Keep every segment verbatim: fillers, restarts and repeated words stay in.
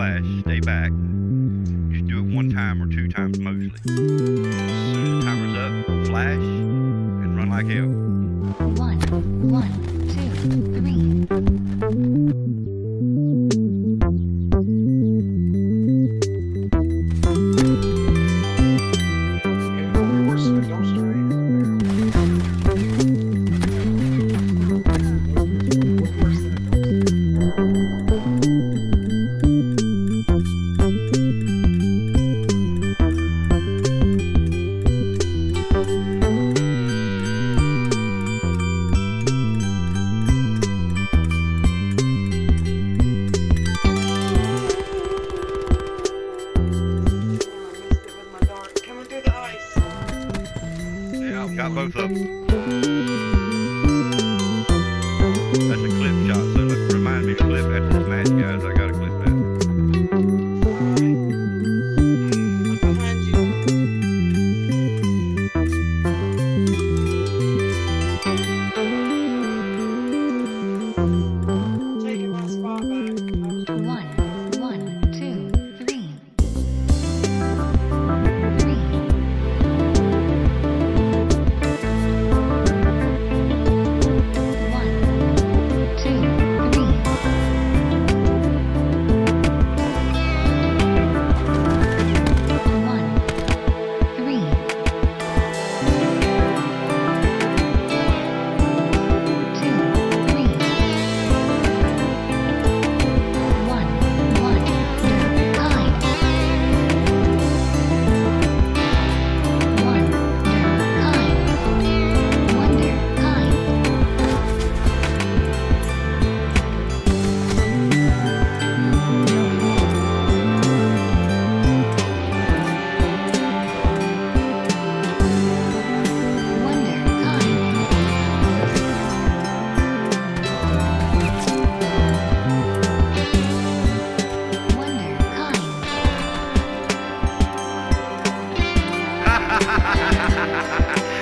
flash, stay back. Just do it one time or two times mostly. As soon as the timer's up, flash and run like hell. One, one, two, three. Got both of them. That's a clip shot, so look, remind me to clip after this match, guys. I gotta clip that.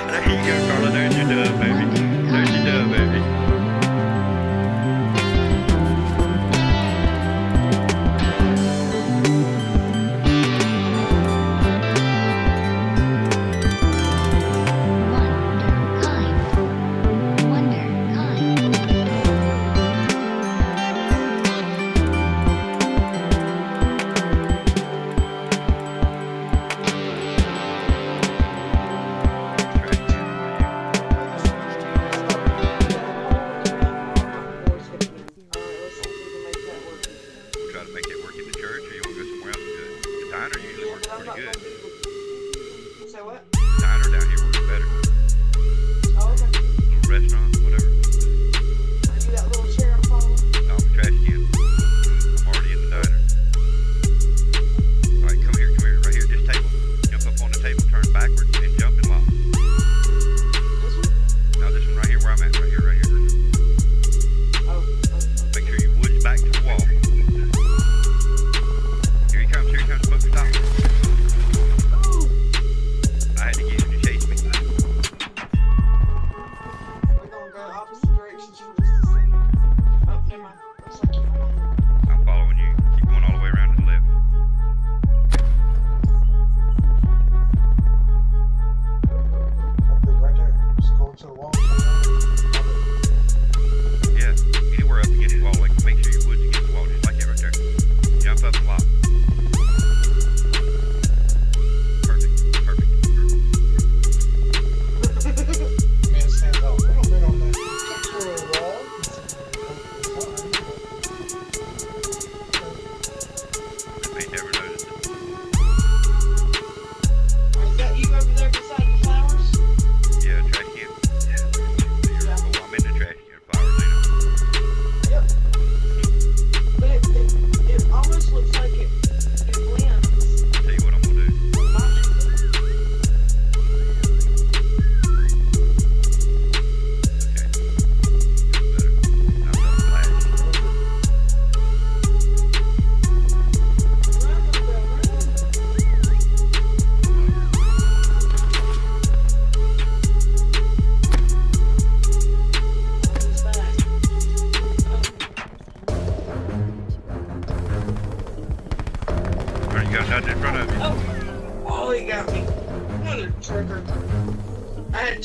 There you go, Carla. There's your dub, baby. There's your dub, baby. Thank you.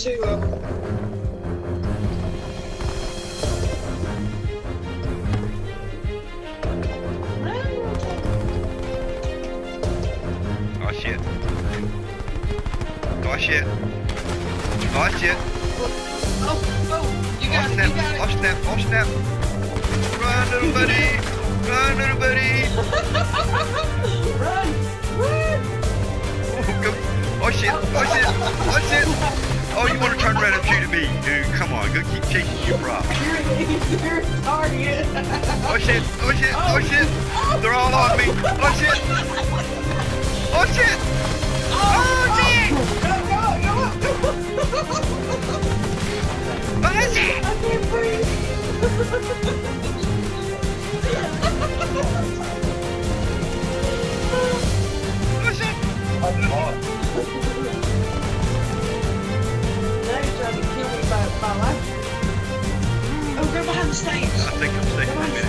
Sei lá. Oh shit. Oh shit. Oh shit. Oh, oh, you got it, you got it. Oh snap, oh snap. Run everybody, run everybody. Run, run. Oh, come. Oh shit, oh shit, oh shit. Oh, you want to turn around and shoot at me, dude. Come on, go keep chasing you, bro. You're a target. Oh shit, oh shit, oh shit. They're all on me. Oh shit. Oh shit. Oh shit. No, no, no. Oh shit. I can't breathe. Oh shit. Oh shit. Now you're trying to kill me by, by life. Oh, go behind the stage. I think I'm safe.